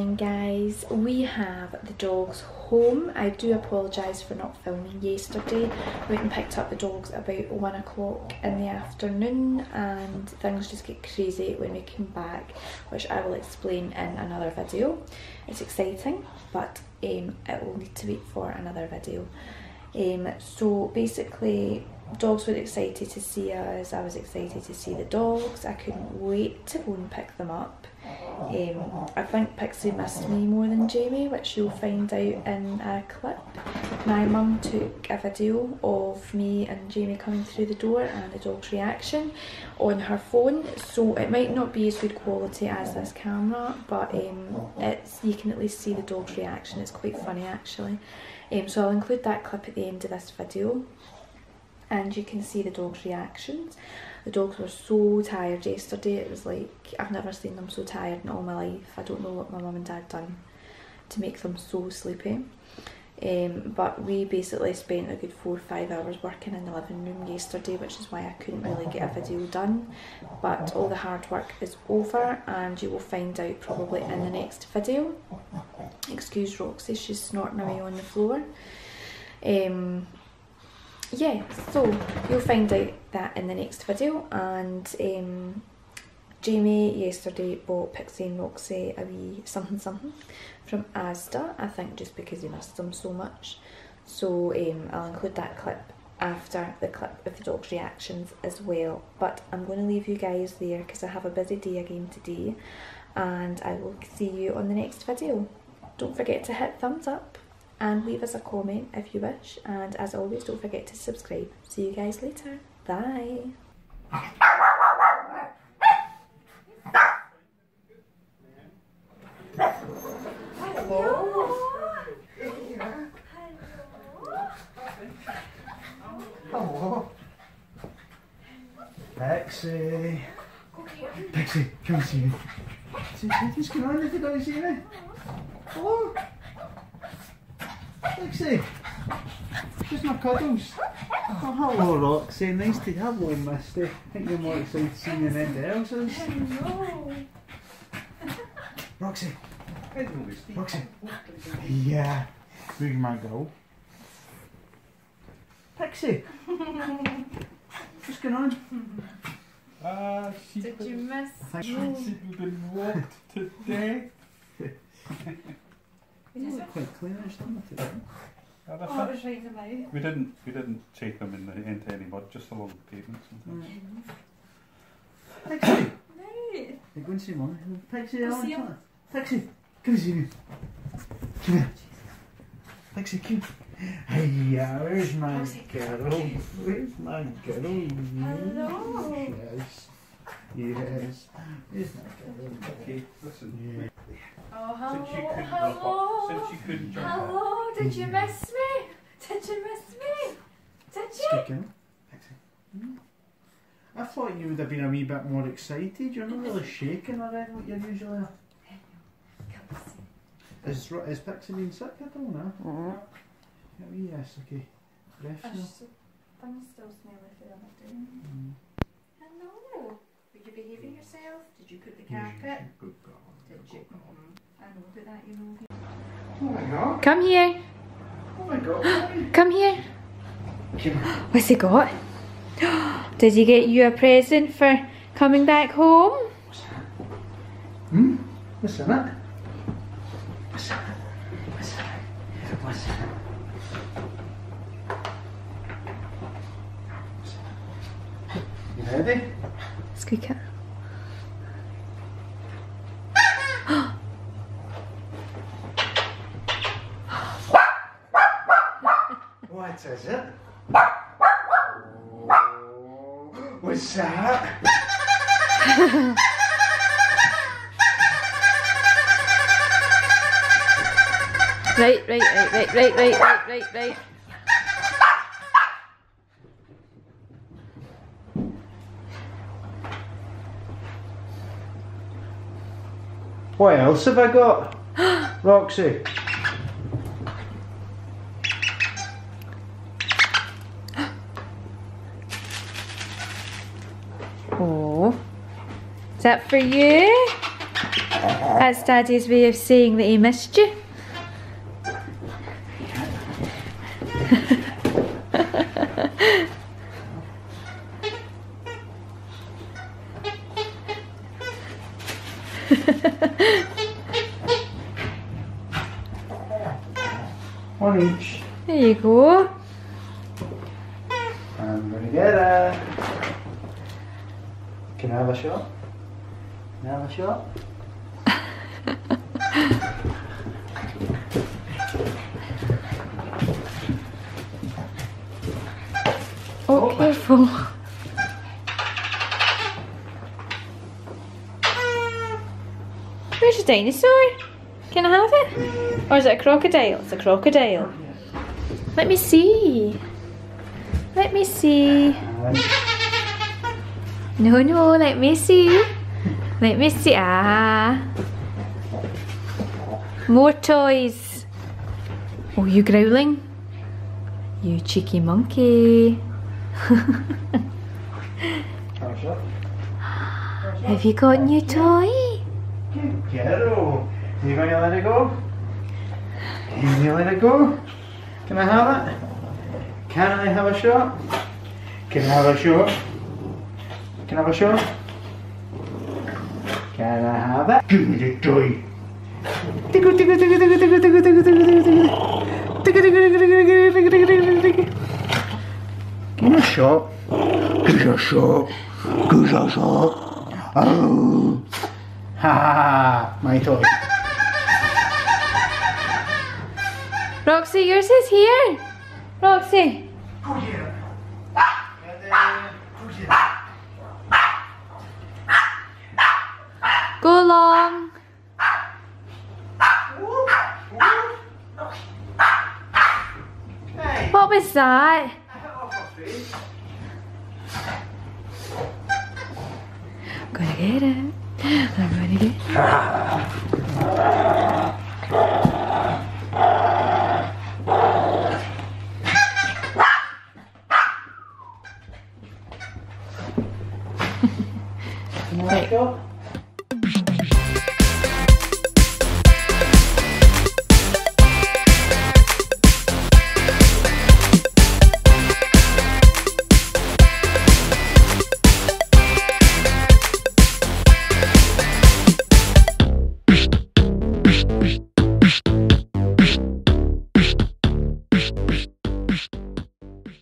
morning, guys. We have the dogs home. I do apologise for not filming yesterday. We went and picked up the dogs about 1 o'clock in the afternoon and things just get crazy when we come back, which I will explain in another video. It's exciting, but it will need to wait for another video. So basically, dogs were excited to see us. I was excited to see the dogs. I couldn't wait to go and pick them up. I think Pixie missed me more than Jamie, which you'll find out in a clip. My mum took a video of me and Jamie coming through the door and the dog's reaction on her phone, so it might not be as good quality as this camera, but you can at least see the dog's reaction. It's quite funny, actually. So I'll include that clip at the end of this video. And you can see the dogs' reactions. The dogs were so tired yesterday. It was like, I've never seen them so tired in all my life. I don't know what my mum and dad done to make them so sleepy. But we basically spent a good 4 or 5 hours working in the living room yesterday, which is why I couldn't really get a video done. But all the hard work is over and you will find out probably in the next video. Excuse Roxy, she's snorting away on the floor. Yeah, so you'll find out that in the next video. And Jamie yesterday bought Pixie and Roxy a wee something something from Asda, I think just because he missed them so much. So I'll include that clip after the clip of the dog's reactions as well. But I'm going to leave you guys there because I have a busy day again today, and I will see you on the next video. Don't forget to hit thumbs up and leave us a comment if you wish, and as always, don't forget to subscribe. See you guys later. Bye. Hello. Hello. Pixie. Pixie, come and see me. What's going on if you don't see me? Hello. Roxy, just my cuddles. Oh, hello Roxy, nice to have you, Misty. I think you're more excited to see me than anybody else is. Hello. Roxy, Roxy, yeah, where's my girl? Pixie, what's going on? Did you miss? I think she's been walked to death. We didn't quite clean our stomach today. Oh, I was right about. We didn't take them in the, into any mud, just along the pavement sometimes. Pixie! Mate! You're going to see Mummy. Pixie, I'll see you. Pixie, come see me. Come here. Pixie, come. Hiya, where's my girl? Where's my girl? Hello! Yes. Yes. Where's my girl? Okay, listen. Yeah. Oh, hello, hello, did you miss me? Did you miss me? Did you? I thought you would have been a wee bit more excited. You're not really shaking or anything like you're usually are. Is Pixie being sick? I don't know. Yes, okay. Things still smell if they're not doing it. Hello. Were you behaving yourself? Did you put the carpet? Good girl. Oh my God. Come here. Oh my God. Come here. What's he got? Did he get you a present for coming back home? What's that? Hmm? What's that? What's that? What's that? What's that? What's that? You ready? Squeak it. What is it? What's that? Right. What else have I got? Roxy. Oh, is that for you? That's Daddy's way of saying that he missed you. Orange. There you go. I'm gonna get it. Can I have a shot? Can I have a shot? Oh, careful. Where's your dinosaur? Can I have it? Or is it a crocodile? It's a crocodile. Let me see. Let me see. No, no, let me see. Let me see. Ah. More toys. Oh, you growling? You cheeky monkey. Have you got a new toy? Are you going to let it go? Can you let it go? Can I have it? Can I have a shot? Can I have a shot? Can I have a shot? Can I have it? Give me the toy. Give me a shot. Give me a shot. Give me a shot. Oh. Ha ha ha, my toy. Roxy, yours is here. Roxy. Go here. Go here. Go along. Hey. What was that? I'm gonna get it. I'm gonna get it. Right.